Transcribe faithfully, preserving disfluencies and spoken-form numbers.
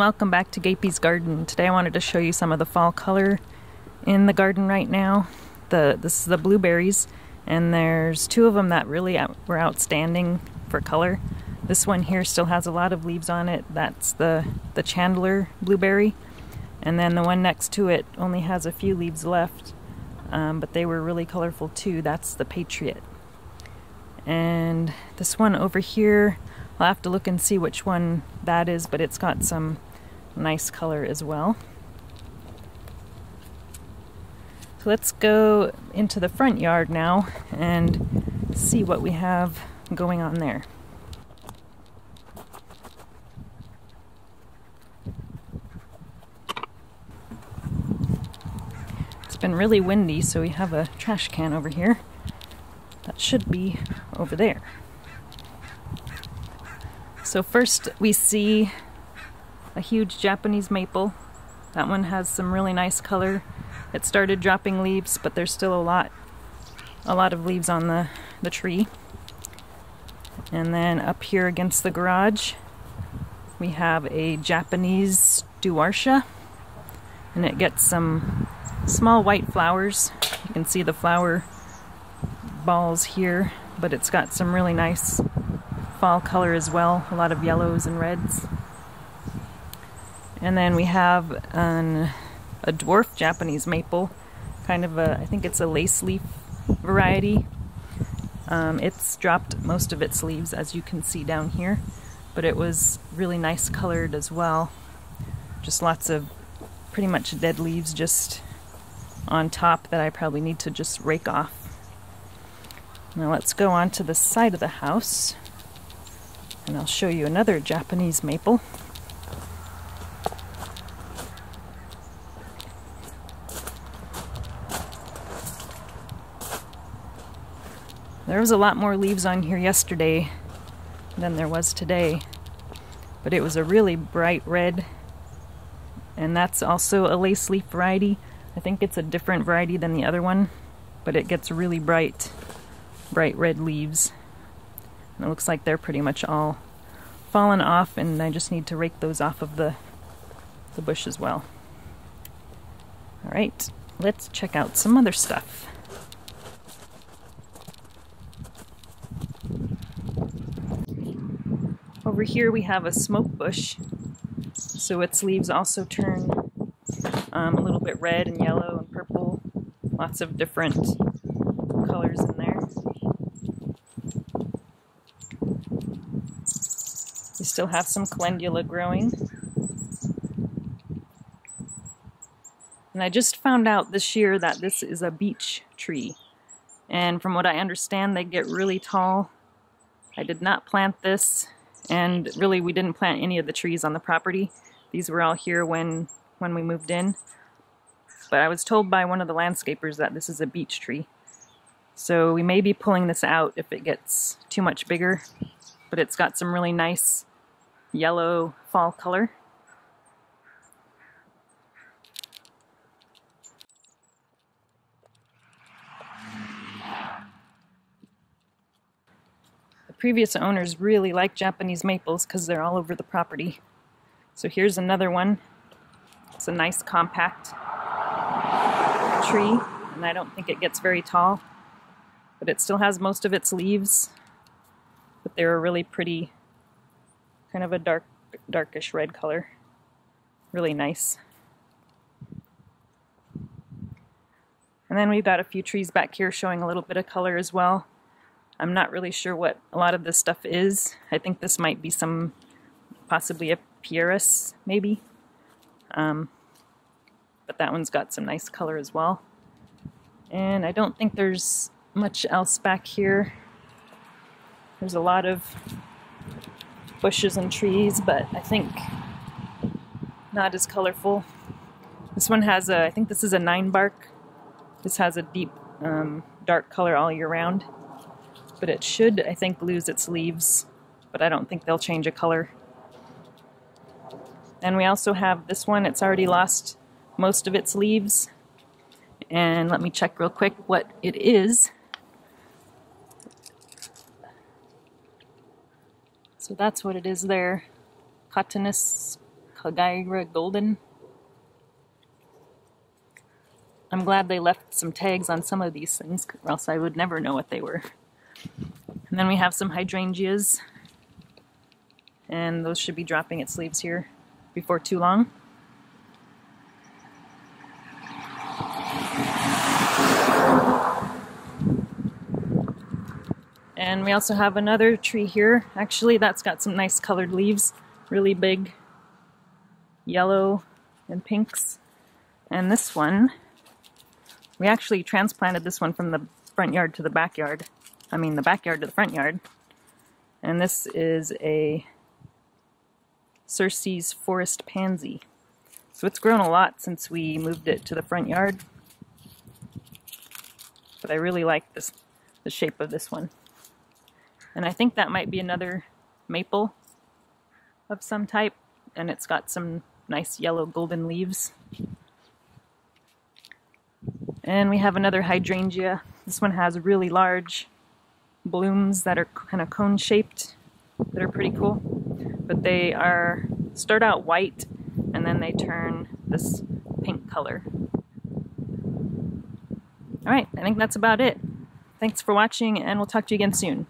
welcome back to Gapey's Garden. Today I wanted to show you some of the fall color in the garden right now. The This is the blueberries, and there's two of them that really out, were outstanding for color. This one here still has a lot of leaves on it. That's the, the Chandler blueberry. And then the one next to it only has a few leaves left, um, but they were really colorful too. That's the Patriot. And this one over here, I'll have to look and see which one that is, but it's got some nice color as well. So let's go into the front yard now and see what we have going on there. It's been really windy, so we have a trash can over here. That should be over there. So first we see a huge Japanese maple. That one has some really nice color. It started dropping leaves, but there's still a lot a lot of leaves on the, the tree. And then up here against the garage, we have a Japanese Stewartia, and it gets some small white flowers. You can see the flower balls here, but it's got some really nice fall color as well, a lot of yellows and reds. And then we have an, a dwarf Japanese maple, kind of a, I think it's a lace leaf variety. Um, it's dropped most of its leaves, as you can see down here, but it was really nice colored as well. Just lots of pretty much dead leaves just on top that I probably need to just rake off. Now let's go on to the side of the house, and I'll show you another Japanese maple. There was a lot more leaves on here yesterday than there was today, but it was a really bright red, and that's also a lace leaf variety. I think it's a different variety than the other one, but it gets really bright, bright red leaves. It looks like they're pretty much all fallen off, and I just need to rake those off of the, the bush as well. Alright, let's check out some other stuff. Over here we have a smoke bush, so its leaves also turn um, a little bit red and yellow and purple, lots of different colors in there. We still have some calendula growing. And I just found out this year that this is a beech tree. And from what I understand, they get really tall. I did not plant this, and really we didn't plant any of the trees on the property. These were all here when, when we moved in. But I was told by one of the landscapers that this is a beech tree. So we may be pulling this out if it gets too much bigger, but it's got some really nice yellow fall color. The previous owners really like Japanese maples because they're all over the property. So here's another one. It's a nice compact tree, and I don't think it gets very tall, but it still has most of its leaves. But they're a really pretty, kind of a dark, darkish red color. Really nice. And then we've got a few trees back here showing a little bit of color as well. I'm not really sure what a lot of this stuff is. I think this might be some, possibly a pieris, maybe. Um, but that one's got some nice color as well. And I don't think there's much else back here. There's a lot of bushes and trees, but I think not as colorful. This one has a, I think this is a nine bark. This has a deep, um, dark color all year round. But it should, I think, lose its leaves, but I don't think they'll change a color. And we also have this one. It's already lost most of its leaves. And let me check real quick what it is. So that's what it is there, Cotinus Coggygria Golden. I'm glad they left some tags on some of these things, or else I would never know what they were. And then we have some hydrangeas, and those should be dropping its leaves here before too long. And we also have another tree here. Actually, that's got some nice colored leaves, really big yellow and pinks. And this one, we actually transplanted this one from the front yard to the backyard. I mean, the backyard to the front yard. And this is a Cercis Forest Pansy. So it's grown a lot since we moved it to the front yard. But I really like this, the shape of this one. And I think that might be another maple of some type. And it's got some nice yellow golden leaves. And we have another hydrangea. This one has really large blooms that are kind of cone-shaped, that are pretty cool. But they are start out white and then they turn this pink color. Alright, I think that's about it. Thanks for watching, and we'll talk to you again soon.